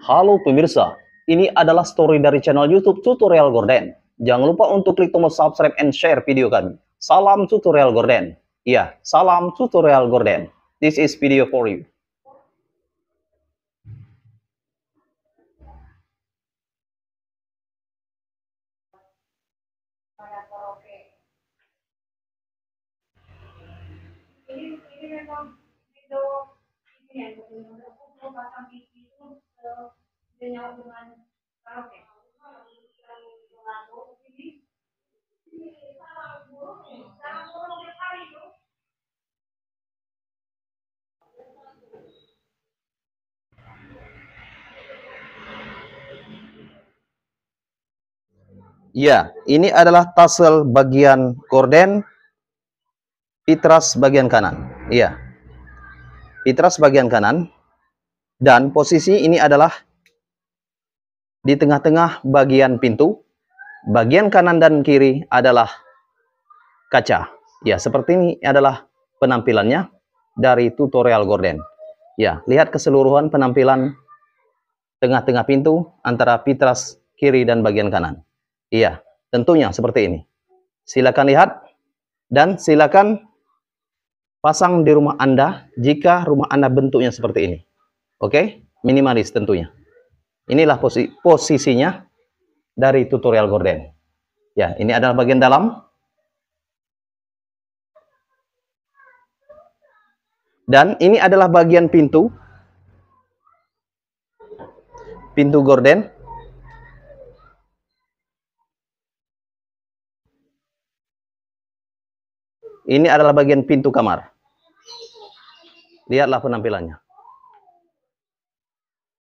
Halo pemirsa, ini adalah story dari channel YouTube Tutorial Gorden. Jangan lupa untuk klik tombol subscribe and share video kami. Salam Tutorial Gorden. Iya, salam Tutorial Gorden. This is video for you. Ini memang video ini yang pasang TV itu dengan karaoke. Ya, ini adalah tassel bagian gorden, pitras bagian kanan. Iya, pitras bagian kanan, dan posisi ini adalah di tengah-tengah bagian pintu. Bagian kanan dan kiri adalah kaca. Ya, seperti ini adalah penampilannya dari Tutorial Gorden. Ya, lihat keseluruhan penampilan tengah-tengah pintu antara pitras kiri dan bagian kanan. Iya, tentunya seperti ini. Silakan lihat dan silakan pasang di rumah Anda jika rumah Anda bentuknya seperti ini. Oke, minimalis tentunya. Inilah posisinya dari Tutorial Gorden. Ya, ini adalah bagian dalam. Dan ini adalah bagian pintu. Pintu gorden. Ini adalah bagian pintu kamar. Lihatlah penampilannya.